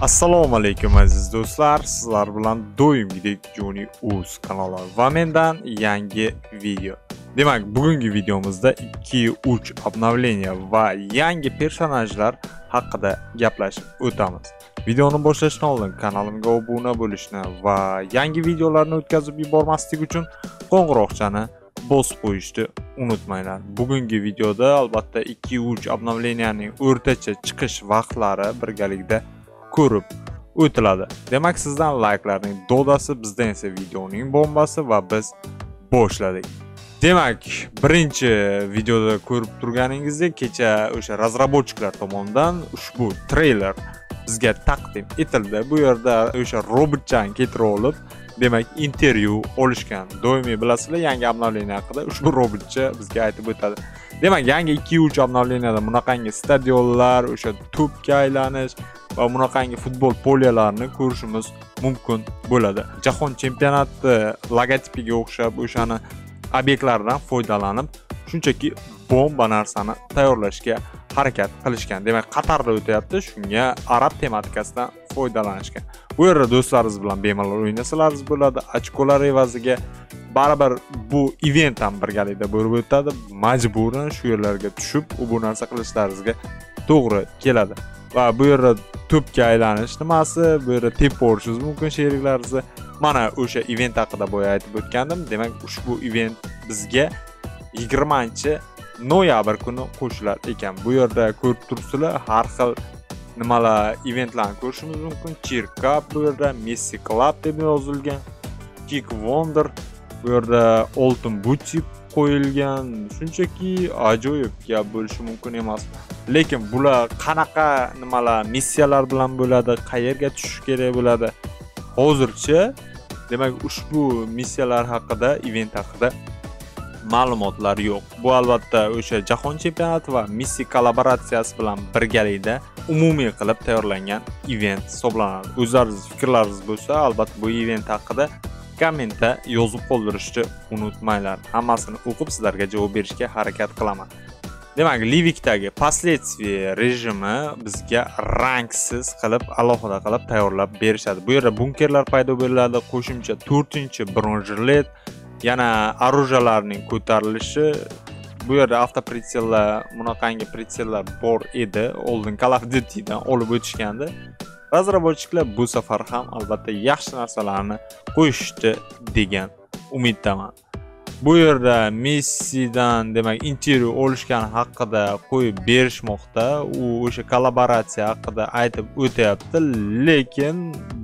Assalomu alaykum aziz do'stlar, sizlar bilan doimgidek Joni Uz kanali va mendan yangi video. Demak, bugungi videomizda 2-3 obnovleniya va yangi personajlar haqida gaplashib o'tamiz. Videoni boshlashdan oldin kanalimga obuna bo'lishni va yangi videolarni o'tkazib yubormaslik uchun qo'ng'iroqchani bosib qo'yishni unutmanglar. Bugungi videoda albatta 2-3 obnovleniyaning o'rtacha chiqish vaqtlari birgalikda ko'rib o'tiladi. Demak, sizdan like'larning dodasi, bizdan esa videoning bombasi va biz boshladik. Demak, birinchi videoda ko'rib turganingizdek, kecha o'sha razrabochiklar tomonidan ushbu treyler bizga taqdim etildi. Bu yerda o'sha robotchan ketib olib, demak, intervyu olishgan. Doimiy bilasizlar, yangi obnovleniya haqida ushbu robotcha bizga aytib o'tadi. Demak, yangi 2-3 obnovleniyada bunaqangi stadionlar, o'sha to'pga aylanish va bunaqangi futbol poliyalarini ko'rishimiz mumkin bo'ladi. Jahon chempionati logotipiga o'xshab o'shani obyektlardan foydalanib, shunchaki bomba narsani tayyorlashga harakat qilishgan. Demak, Qatarda o'tayapti, shunga arab tematikasidan foydalanishgan. Bu yerda do'stlaringiz bilan bemalol o'ynasalaringiz bo'ladi. Ochkolar evaziga baribir bu event ham birgalikda bo'lib o'tadi. Majburan shu yerlarga tushib, bu narsa qilishlaringizga to'g'ri keladi. Va bu yerda to'pga aylanish nimasi, bu yerda tepib orishingiz mumkin sheriklaringizni. Mana o'sha event haqida boya aytib o'tgandim. Demak, ushbu event bizga 20-noyabr kuni qo'shilar ekan. Bu yerda ko'rib turibsizlar, har xil nimalar, eventlarni ko'rishimiz mumkin. Chirka, bu yerda Messi Club deb yozilgan, Kick Wonder, bu yerda Oltin Butip qo'yilgan. Shunchaki ajoyib gap bo'lishi mumkin emas. Lekin bular qanaqa nimalar, missiyalar bilan bo'ladi, qayerga tushish kerak bo'ladi. Hozircha demak ushbu missiyalar haqida, event haqida ma'lumotlar yo'q. Bu albatta o'sha jahon chempionati va Messi kollaboratsiyasi bilan birgalikda umumiy qilib tayyorlangan event hisoblanadi. O'zlaringiz fikrlaringiz bo'lsa, albatta bu event haqida kommentda yozib qoldirishni unutmanglar. Hammasini o'qib sizlarga javob berishga harakat qilaman. Demak, Livikdagi последствия rejimi bizga rangsiz qilib, alohida qilib tayyorlab berishadi. Bu yerda bunkerlar paydo bo'ladi, qo'shimcha 4-bronjlet, yana orujalarning ko'tarilishi. Bu yerda avtopritsellar, bunaqangi pritsellar bor edi, oldin Call of Duty'dan olib o'tishganda. Razrabochiklar bu safar ham albatta yaxshi narsalarni qo'yishdi degan umiddaman. Bu yerda Messidan demak intervyu olishgan haqida qo'yib berishmoqda. U o'sha kollaboratsiya haqida aytib o'tayapti, lekin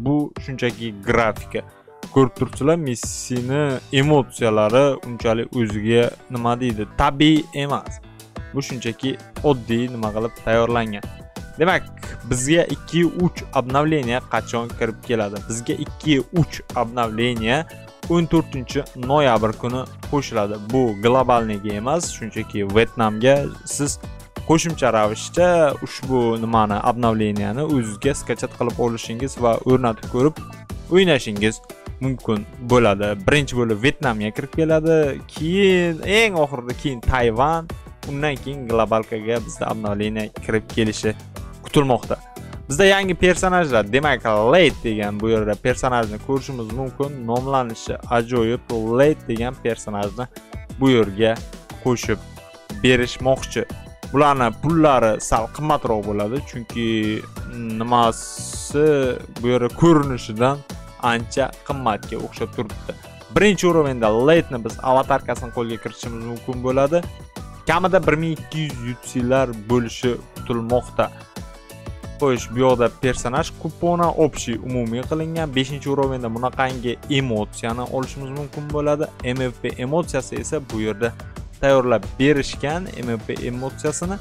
bu shunchaki grafika. Ko'rib turibsizlar, Messini emosiyalari unchalik o'ziga nima deydi, tabiiy emas. Bu shunchaki oddiy nima qilib tayyorlangan. Demak, bizga 2-3 obnovleniya qachon kirib keladi? Bizga 2-3 obnovleniya 14-noyabr kuni qo'shiladi. Bu globalniki emas, shunchaki Vietnamga siz qo'shimcha ravishda ushbu nimani, obnovleniyani o'zingizga skachat qilib olishingiz va o'rnatib ko'rib o'ynashingiz mumkin bo'ladi. Birinchi bo'lib Vietnamga kirib keladi, keyin eng oxirida keyin Tayvan, undan keyin globalkaga bizda obnovleniya kirib kelishi kutilmoqda. Bizda yangi personajlar, demak Late degan bu yerda personajni ko'rishimiz mumkin. Nomlanishi ajoyib, Late degan personajni bu yerga qo'shib berishmoqchi. Bularni pullari sal qimmatroq bo'ladi, chunki nimasi bu yerda ko'rinishidan ancha qimmatga o'xshab turibdi. Birinchi o'rinda Late'ni biz avatarkasini qo'lga kiritishimiz mumkin bo'ladi. Kamida 1200 UC'lar bo'lishi kutilmoqda. Qo'yish, bu yoqda personaj kuponi общий umumiy qilingan. 5-o'rinda bunaqangi emotsiyani olishimiz mumkin bo'ladi. MVP emotsiyasi esa bu yerda tayyorlab berishgan, MVP emotsiyasini,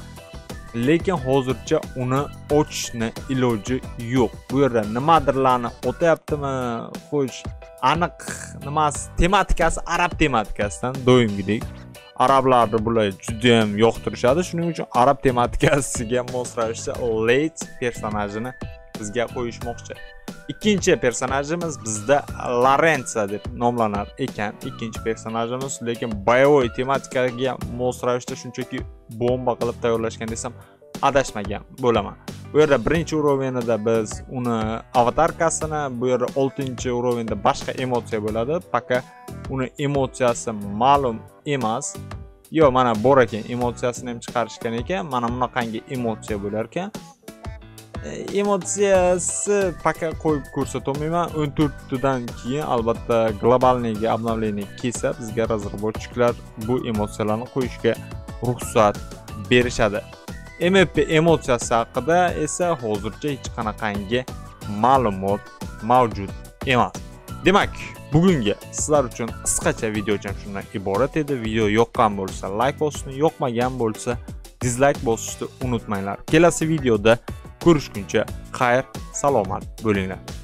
lekin hozircha uni ochishni iloji yo'q. Bu yerda nimadirlarni o'tayaptimi? Qo'yish, aniq nimasi, tematikasi arab tematikasidan doimgidek. Arablarni bular juda ham yoqtirishadi. Shuning uchun arab tematikasiga mos ravishda Late personajini bizga qo'yishmoqchi. Ikkinchi personajimiz bizda Lorenzo deb nomlanar ekan. Ikkinchi personajimiz, lekin boyovoy tematikaga mos ravishda shunchaki bomba qilib tayyorlashgan desam adashmagan bo'laman. Bu yerda 1-o'rinda biz uni avatarkasini, bu yerda 6-o'rinda boshqa emotsiya bo'ladi. Paka uni emotsiyasi ma'lum emas. Yo, mana bor ekan, emotsiyasini ham chiqarishgan ekan. Mana bunaqangi emotsiya bo'lar ekan. Emotsiyasi paka qo'yib ko'rsatmayman. 14 dan keyin albatta globalniy obnovlenie kesib, bizga razrabotchiklar bu emotsiyalarni qo'yishga ruxsat berishadi. MFP emotsiyasi haqida esa hozircha hech qanaqangi ma'lumot mavjud emas. Demak, bugungi sizlar uchun qisqacha video ham shundan iborat edi. Video yoqqan bo'lsa like bosishni, yoqmagan bo'lsa dislike bosishni unutmanglar. Kelasi videoda ko'rishguncha xayr, salomat bo'linglar.